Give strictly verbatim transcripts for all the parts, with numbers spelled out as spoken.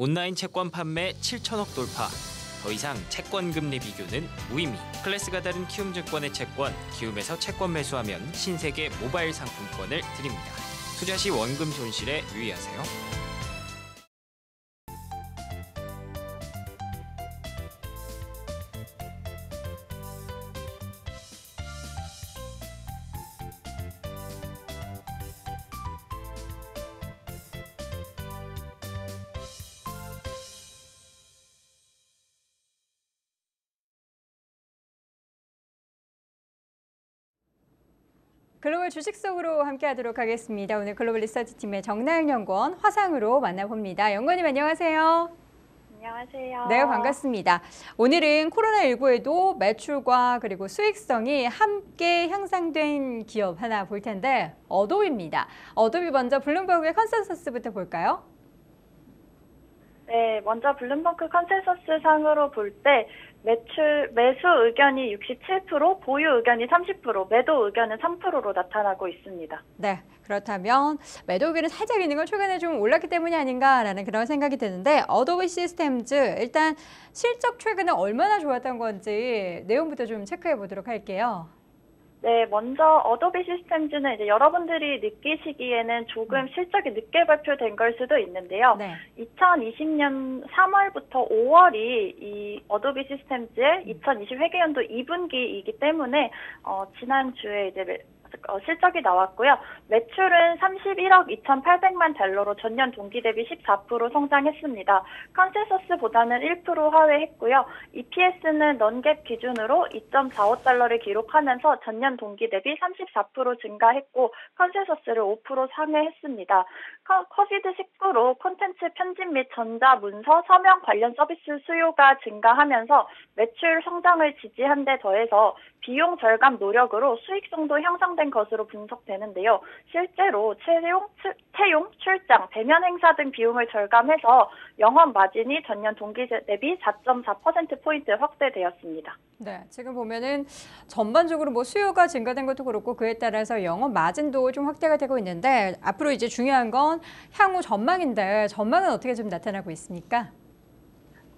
온라인 채권 판매 칠천억 돌파. 더 이상 채권 금리 비교는 무의미. 클래스가 다른 키움증권의 채권, 키움에서 채권 매수하면 신세계 모바일 상품권을 드립니다. 투자 시 원금 손실에 유의하세요. 글로벌 주식 속으로 함께하도록 하겠습니다. 오늘 글로벌 리서치팀의 정나영 연구원 화상으로 만나봅니다. 연구원님 안녕하세요. 안녕하세요. 네, 반갑습니다. 오늘은 코로나십구에도 매출과 그리고 수익성이 함께 향상된 기업 하나 볼 텐데 어도비입니다. 어도비 먼저 블룸버그의 컨센서스부터 볼까요? 네, 먼저 블룸버그 컨센서스 상으로 볼 때 매출, 매수 의견이 육십칠 퍼센트, 보유 의견이 삼십 퍼센트, 매도 의견은 삼 퍼센트로 나타나고 있습니다. 네, 그렇다면 매도 의견은 살짝 있는 건 최근에 좀 올랐기 때문이 아닌가라는 그런 생각이 드는데 어도비 시스템즈, 일단 실적 최근에 얼마나 좋았던 건지 내용부터 좀 체크해 보도록 할게요. 네, 먼저 어도비 시스템즈는 이제 여러분들이 느끼시기에는 조금 실적이 늦게 발표된 걸 수도 있는데요. 네. 이천이십 년 삼월부터 오월이 이 어도비 시스템즈의 이천이십 회계연도 이 분기이기 때문에 어, 지난주에 이제 어, 실적이 나왔고요. 매출은 삼십일억 이천팔백만 달러로 전년 동기 대비 십사 퍼센트 성장했습니다. 컨센서스보다는 일 퍼센트 하회했고요. 이피에스는 넌갭 기준으로 이 점 사오 달러를 기록하면서 전년 동기 대비 삼십사 퍼센트 증가했고 컨센서스를 오 퍼센트 상회했습니다. 코비드 십구로 콘텐츠 편집 및 전자 문서 서명 관련 서비스 수요가 증가하면서 매출 성장을 지지한 데 더해서 비용 절감 노력으로 수익성도 향상된 것으로 분석되는데요. 실제로 채용, 출, 채용, 출장, 대면 행사 등 비용을 절감해서 영업 마진이 전년 동기 대비 사 점 사 퍼센트 포인트 확대되었습니다. 네, 지금 보면은 전반적으로 뭐 수요가 증가된 것도 그렇고 그에 따라서 영업 마진도 좀 확대가 되고 있는데 앞으로 이제 중요한 건 향후 전망인데 전망은 어떻게 좀 나타나고 있습니까?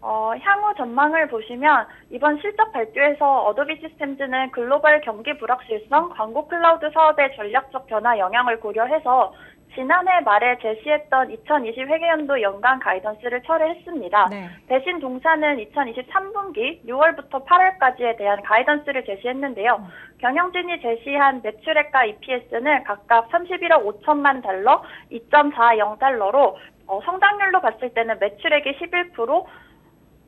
어, 향후 전망을 보시면 이번 실적 발표에서 어도비 시스템즈는 글로벌 경기 불확실성, 광고 클라우드 사업의 전략적 변화 영향을 고려해서 지난해 말에 제시했던 이천이십 회계연도 연간 가이던스를 철회했습니다. 네. 대신 동사는 이천이십삼 분기 유월부터 팔월까지에 대한 가이던스를 제시했는데요. 음. 경영진이 제시한 매출액과 이피에스는 각각 삼십일억 오천만 달러, 이 점 사영 달러로 어, 성장률로 봤을 때는 매출액이 십일 퍼센트,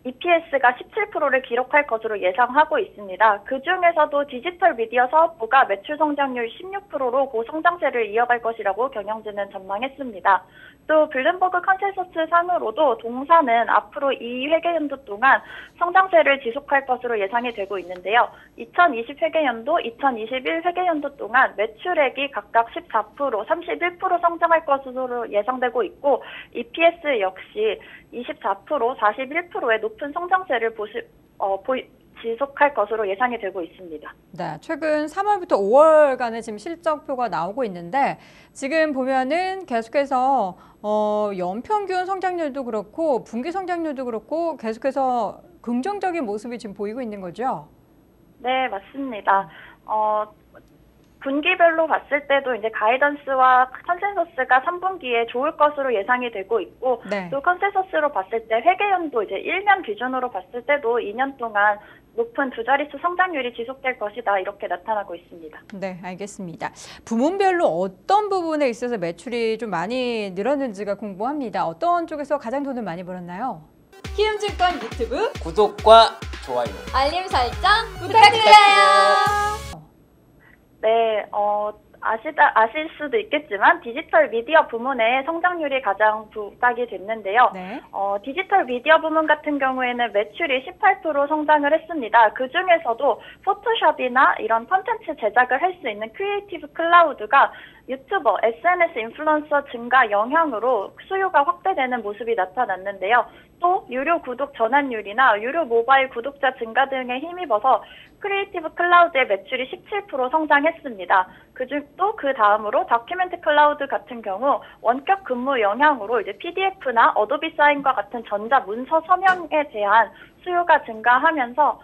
이피에스가 십칠 퍼센트를 기록할 것으로 예상하고 있습니다. 그중에서도 디지털 미디어 사업부가 매출 성장률 십육 퍼센트로 고성장세를 이어갈 것이라고 경영진은 전망했습니다. 또 블룸버그 컨센서스 상으로도 동사는 앞으로 이 회계연도 동안 성장세를 지속할 것으로 예상이 되고 있는데요. 이천이십 회계연도, 이천이십일 회계연도 동안 매출액이 각각 십사 퍼센트, 삼십일 퍼센트 성장할 것으로 예상되고 있고 이피에스 역시 이십사 퍼센트, 사십일 퍼센트의 높은 성장세를 보시, 어, 보이, 지속할 것으로 예상이 되고 있습니다. 네, 최근 삼월부터 오월간에 지금 실적표가 나오고 있는데 지금 보면은 계속해서 어, 연평균 성장률도 그렇고 분기 성장률도 그렇고 계속해서 긍정적인 모습이 지금 보이고 있는 거죠? 네, 맞습니다. 어, 분기별로 봤을 때도 이제 가이던스와 컨센서스가 삼 분기에 좋을 것으로 예상이 되고 있고 네. 또 컨센서스로 봤을 때 회계연도 이제 일 년 기준으로 봤을 때도 이 년 동안 높은 두 자릿수 성장률이 지속될 것이다 이렇게 나타나고 있습니다. 네, 알겠습니다. 부문별로 어떤 부분에 있어서 매출이 좀 많이 늘었는지가 궁금합니다. 어떤 쪽에서 가장 돈을 많이 벌었나요? 키움증권 유튜브 구독과 좋아요, 알림 설정 부탁드려요. 네, 어, 아시다, 아실 수도 있겠지만 디지털 미디어 부문의 성장률이 가장 부각이 됐는데요. 네. 어, 디지털 미디어 부문 같은 경우에는 매출이 십팔 퍼센트 성장을 했습니다. 그 중에서도 포토샵이나 이런 콘텐츠 제작을 할 수 있는 크리에이티브 클라우드가 유튜버, 에스엔에스 인플루언서 증가 영향으로 수요가 확대되는 모습이 나타났는데요. 또 유료 구독 전환율이나 유료 모바일 구독자 증가 등에 힘입어서 크리에이티브 클라우드의 매출이 십칠 퍼센트 성장했습니다. 그중 또 그 다음으로 다큐멘트 클라우드 같은 경우 원격 근무 영향으로 이제 피디에프나 어도비 사인과 같은 전자 문서 서명에 대한 수요가 증가하면서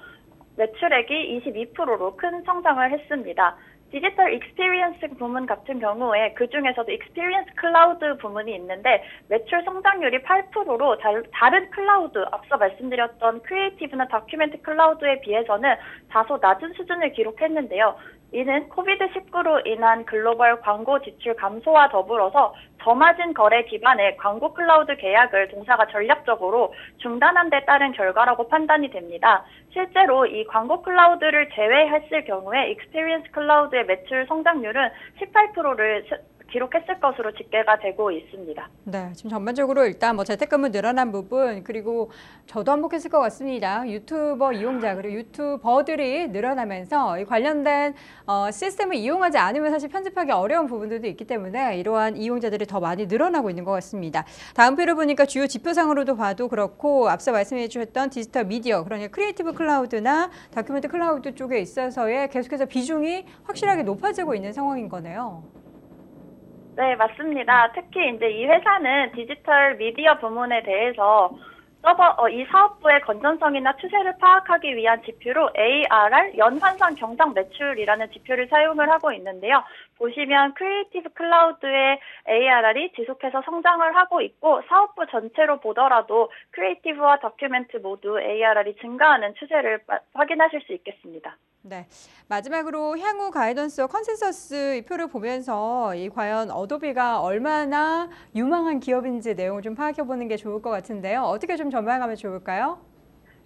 매출액이 이십이 퍼센트로 큰 성장을 했습니다. 디지털 익스피리언스 부문 같은 경우에 그중에서도 익스피리언스 클라우드 부문이 있는데 매출 성장률이 팔 퍼센트로 다른 클라우드, 앞서 말씀드렸던 크리에이티브나 다큐멘트 클라우드에 비해서는 다소 낮은 수준을 기록했는데요. 이는 코비드 십구로 인한 글로벌 광고 지출 감소와 더불어서 저마진 거래 기반의 광고 클라우드 계약을 동사가 전략적으로 중단한 데 따른 결과라고 판단이 됩니다. 실제로 이 광고 클라우드를 제외했을 경우에 익스피리언스 클라우드의 매출 성장률은 십팔 퍼센트를 기록했을 것으로 집계가 되고 있습니다. 네, 지금 전반적으로 일단 뭐 재택근무 늘어난 부분, 그리고 저도 한몫했을 것 같습니다. 유튜버 이용자, 그리고 유튜버들이 늘어나면서 이 관련된 어, 시스템을 이용하지 않으면 사실 편집하기 어려운 부분들도 있기 때문에 이러한 이용자들이 더 많이 늘어나고 있는 것 같습니다. 다음 표를 보니까 주요 지표상으로도 봐도 그렇고 앞서 말씀해 주셨던 디지털 미디어, 그러니까 크리에이티브 클라우드나 다큐멘트 클라우드 쪽에 있어서의 계속해서 비중이 확실하게 높아지고 있는 상황인 거네요. 네, 맞습니다. 특히 이제 이 회사는 디지털 미디어 부문에 대해서 서버, 어, 이 사업부의 건전성이나 추세를 파악하기 위한 지표로 에이알알, 연환상 경상 매출이라는 지표를 사용을 하고 있는데요. 보시면 크리에이티브 클라우드의 에이알알이 지속해서 성장을 하고 있고 사업부 전체로 보더라도 크리에이티브와 다큐멘트 모두 에이알알이 증가하는 추세를 확인하실 수 있겠습니다. 네, 마지막으로 향후 가이던스와 컨센서스 이 표를 보면서 이 과연 어도비가 얼마나 유망한 기업인지 내용을 좀 파악해보는 게 좋을 것 같은데요. 어떻게 좀 전망하면 좋을까요?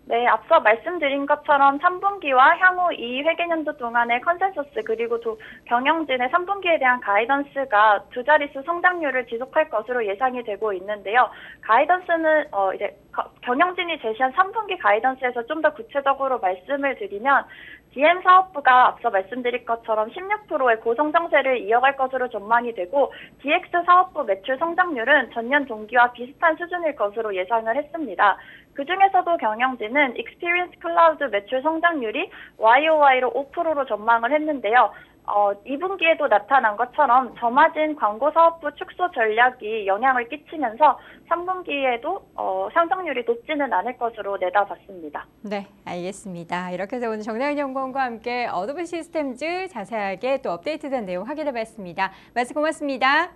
네, 앞서 말씀드린 것처럼 삼 분기와 향후 이 회계년도 동안의 컨센서스 그리고 또 경영진의 삼 분기에 대한 가이던스가 두 자릿수 성장률을 지속할 것으로 예상이 되고 있는데요. 가이던스는 어 이제 경영진이 제시한 삼 분기 가이던스에서 좀 더 구체적으로 말씀을 드리면 디엠 사업부가 앞서 말씀드린 것처럼 십육 퍼센트의 고성장세를 이어갈 것으로 전망이 되고 디엑스 사업부 매출 성장률은 전년 동기와 비슷한 수준일 것으로 예상을 했습니다. 그중에서도 경영진은 익스피리언스 클라우드 매출 성장률이 와이오와이로 오 퍼센트로 전망을 했는데요. 어, 이 분기에도 나타난 것처럼 저마진 광고 사업부 축소 전략이 영향을 끼치면서 삼 분기에도 어, 성장률이 높지는 않을 것으로 내다봤습니다. 네, 알겠습니다. 이렇게 해서 오늘 정나영 연구원과 함께 어도비 시스템즈 자세하게 또 업데이트된 내용 확인해봤습니다. 말씀 고맙습니다.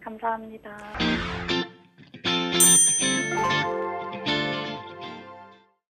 감사합니다.